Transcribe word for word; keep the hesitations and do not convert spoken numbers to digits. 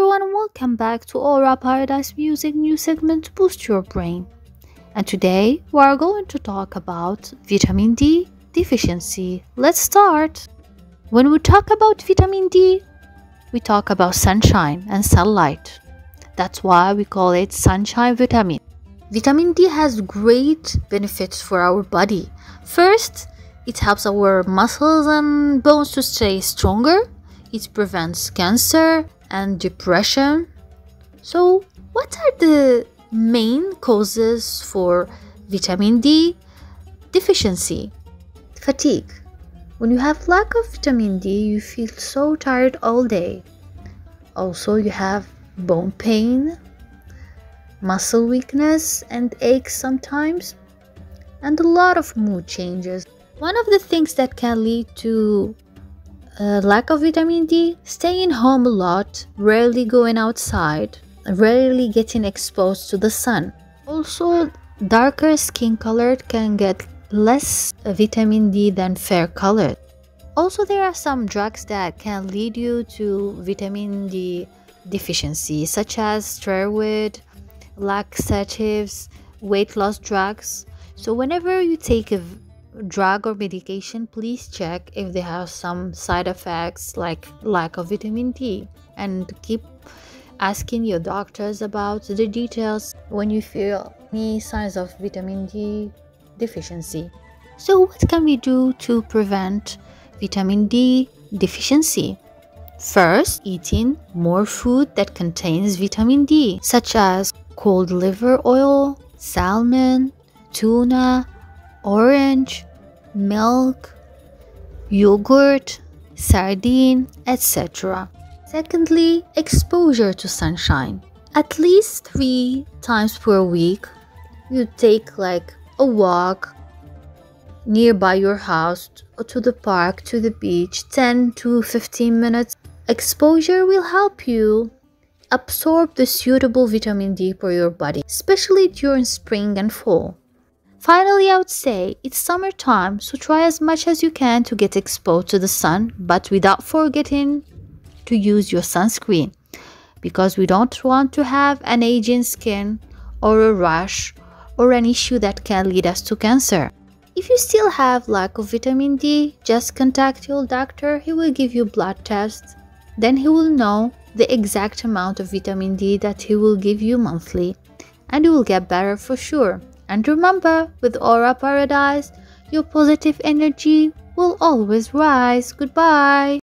everyone, welcome back to Aura Paradise Music new segment Boost Your Brain. And today we are going to talk about vitamin D deficiency. Let's start. When we talk about vitamin D, we talk about sunshine and sunlight. That's why we call it sunshine vitamin. Vitamin D has great benefits for our body. First, it helps our muscles and bones to stay stronger. It prevents cancer and depression. So, what are the main causes for vitamin D deficiency? Fatigue. When you have lack of vitamin D, you feel so tired all day. Also, you have bone pain, muscle weakness and aches sometimes, and a lot of mood changes. One of the things that can lead to Uh, lack of vitamin D, staying home a lot, rarely going outside, rarely getting exposed to the sun. Also, darker skin colored can get less vitamin D than fair colored. Also, there are some drugs that can lead you to vitamin D deficiency, such as steroid, laxatives, weight loss drugs. So whenever you take a drug or medication, please check if they have some side effects like lack of vitamin D, and keep asking your doctors about the details when you feel any signs of vitamin D deficiency. So what can we do to prevent vitamin D deficiency? First, eating more food that contains vitamin D, such as cold liver oil, salmon, tuna, orange, milk, yogurt, sardine, et cetera. Secondly, exposure to sunshine. At least three times per week, you take like a walk nearby your house or to the park, to the beach, ten to fifteen minutes. Exposure will help you absorb the suitable vitamin D for your body, especially during spring and fall. Finally, I would say it's summertime, so try as much as you can to get exposed to the sun, but without forgetting to use your sunscreen, because we don't want to have an aging skin or a rash or an issue that can lead us to cancer. If you still have lack of vitamin D, just contact your doctor. He will give you blood tests. Then he will know the exact amount of vitamin D that he will give you monthly, and you will get better for sure. And remember, with Aura Paradise, your positive energy will always rise. Goodbye.